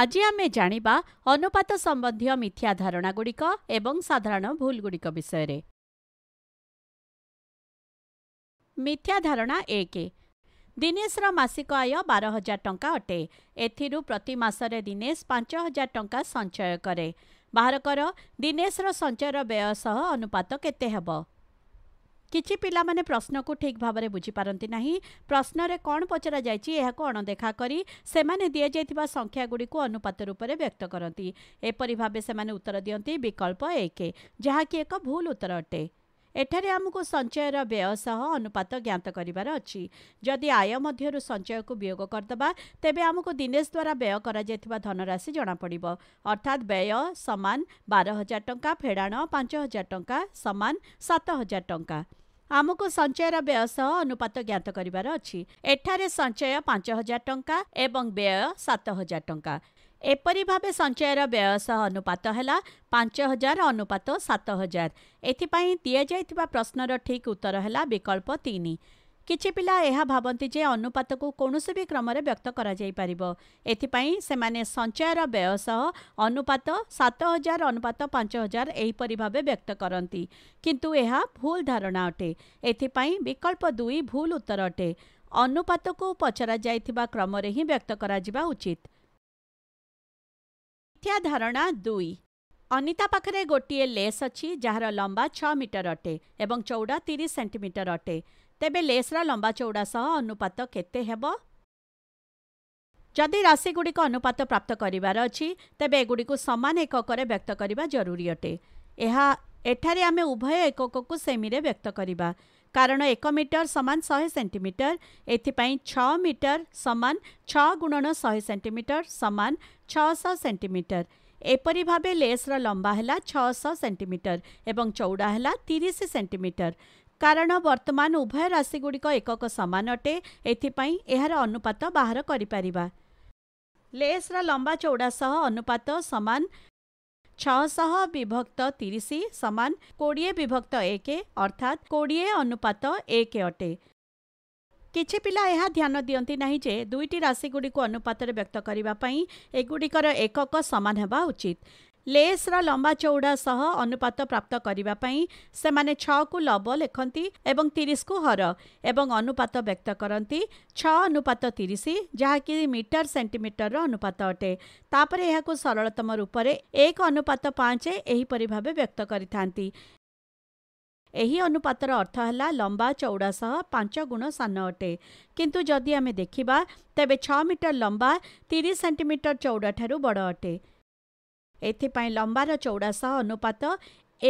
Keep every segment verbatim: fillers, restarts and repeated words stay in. आज आमे जानिबा अनुपात संबंधी मिथ्या धारणा गुड़िक एवं साधारण भूल गुड़िक विषय रे। मिथ्या धारणा एक। दिनेश मासिक आय बार हजार टंका अटे। एथिरु प्रति मासरे दिनेश पांच हजार टंका संचय करे। बाहर कर दिनेश संचयर व्यय सह अनुपात केते हेबो। किछि पिला माने प्रश्न को ठीक भाव में बुझीपारती ना। प्रश्न रे कौन पचरा जायछि एहाको अणदेखा करी सेमाने दिया जायतिबा संख्या गुड़ी को अनुपात रूप में व्यक्त करती। एपरि भावे सेमाने उत्तर दियंती विकल्प एक, जहाँकि एक भूल उत्तर अटे। एठारे आमको संचयर व्यय सह अनुपात ज्ञात करिवार अछि। जदि आय मध्यरु संचय को वियोग करदबा तेबे आमको दिनेश द्वारा व्यय करा जायतिबा धनराशि जना पड़िबो। अर्थात व्यय समान बारह हजार टंका फेडाण पांच हजार टंका समान सात हजार टंका। आमको संचयर व्यय सह अनुपात ज्ञात करिवार अछि। एठारे संचय पांच हजार टंका एवं व्यय सात हजार टंका। एपरि भावे संचयर व्यय सह अनुपात है पांच हजार अनुपात सात हजार। एथिपाई दिया जाइतिबा प्रश्नर ठीक उत्तर है विकल्प तीन। किछि पिला यह भावती जे अनुपात को कौनसी भी क्रम में व्यक्त करा जाई परिबो। एथिपाई सेमाने संचयर व्यय सह अनुपात सात हजार अनुपात पांच हजार एहिपरि भावे व्यक्त करती, किंतु यह भूल धारणा अटे। एथिपाई विकल्प दुई भूल उत्तर अटे। अनुपात को पचरा जाइतिबा क्रम रे ही व्यक्त करा जिबा उचित। मिथ्या धारणा दुई। अनिता पाखरे गोटे लेस अच्छी जार लंबा छ मीटर अटे एवं चौड़ा तीस सेंटीमीटर अटे। तेबे लेस्र लंबा चौड़ा सह अनुपात केते हेबो? जदि राशिगुड़ी अनुपात प्राप्त करिवार अछि तेबे एगुड़ी सामान एकक व्यक्त करने जरूरी अटे। यह एठारे आमे उभय एकक को सेमी रे व्यक्त करिबा, कारण एक मीटर सामान सौ सेंटीमीटर। एथिपाई छः मीटर सामान छः गुणन सौ सेंटीमीटर सामान छः सौ सेंटीमीटर। एपरि भावे लेस्र लंबा है छः सौ सेंटीमीटर एवं चौड़ा है तीस सेंटीमीटर। कारण वर्तमान उभय राशिगुड़िक एकक सामान अटे, एथिपाई एहार अनुपात बाहर करिपारिबा। लेस्र लंबा चौड़ा सह अनुपात सामान छः सौ विभक्त तीस सामान कोड़े विभक्त एक, अर्थात कोड़े अनुपात एक अटे। किछि पिला यह ध्यान दियंती नाही जे दुईटी राशिगुड़ी को अनुपात रे व्यक्त करिबा पई एगुड़िकर एकक सामान हेबा उचित। लेस्र लंबा चौड़ा सह अनुपात प्राप्त करिबा पई सेमाने छः को लब लिखती एवं तीस को हर एवं अनुपात व्यक्त करती छः अनुपात तीस, जहाँकि मीटर सेंटीमीटर अनुपात अटे। तापर यह सरलतम रूप में एक अनुपात पाँच एहीपरि भावे व्यक्त करिथांती। एही अनुपातर अर्थ है लंबा चौड़ा सह पांच गुण सान अटे, किंतु जदि आमे देखिबा तेबे छः मीटर लंबा तीस सेंटीमीटर चौड़ा ठारू बड़ अटे। एथिपाई लंबार चौड़ा सह अनुपात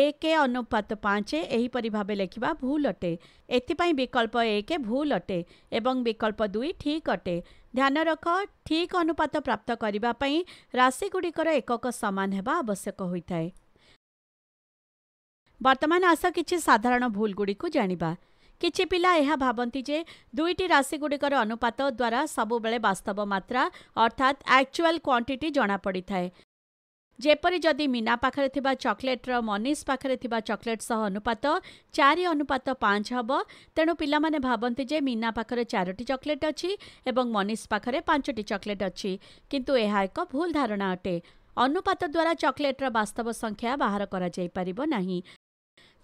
एक अनुपात पाँच एहीपरि भावे लेखिबा भूल अटे। एथिपाई विकल्प एक भूल अटे एवं विकल्प दुई ठीक अटे। ध्यान रख ठीक अनुपात प्राप्त करिबा पई राशिगुड़िकर एकक सामान हेबा आवश्यक होता है। वर्तमान आस किछि साधारण भूल गुड़िक जानिबा। किछि पिला यह भावती जे दुईटी राशिगुड़िकर अनुपात द्वारा सबुबेले वास्तव मात्रा अर्थात एक्चुअल क्वांटिटी जना पड़ी थाए। जेपरि जदि मीना पाखरे थिबा चॉकलेट रो मनीष पाखरे थिबा चॉकलेट सह अनुपात चार अनुपात पाँच हबो। तेणु पिला माने भाबंती जे मीना पाखरे चारोटी चॉकलेट अछि एवं मनीष पाखरे पांचटी चॉकलेट अछि, किंतु एहा एक भूल धारणा अटे। अनुपात द्वारा चॉकलेट रो वास्तव संख्या बाहर करा जाई परिबो नाही।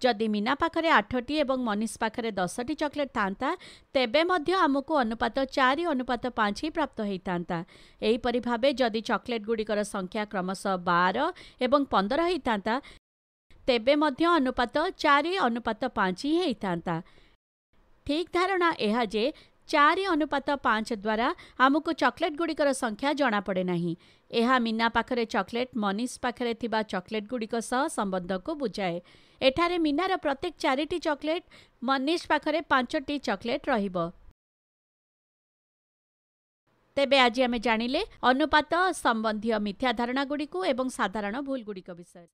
जदि मीना पाखरे आठटी एवं मनीष पाखरे दसटी चॉकलेट थांता तेबे मध्य आमको अनुपात चार अनुपात पाँच ही प्राप्त होता। एहीपरि भावे जदि चॉकलेट गुड़िकर संख्या क्रमशः बार एवं पंदर होता तेबे मध्य अनुपात चार अनुपात पाँच ही होता। ठीक धारणा यह जे चार अनुपात पाँच द्वारा आमको चॉकलेट गुड़िकर संख्या जना पड़े नाही। यह मीना पाखरे चॉकलेट मनीष पाखरे थिबा चॉकलेट गुड़िक सह संबंध को बुझाए। एठारे मीनार प्रत्येक चारिटी चॉकलेट मनीष पाखरे पांचटी चॉकलेट रहिबो। तेबे आज आमे जानिले अनुपात संबंधी मिथ्या धारणा गुड़िक एवं साधारण भूल गुड़िक विषय।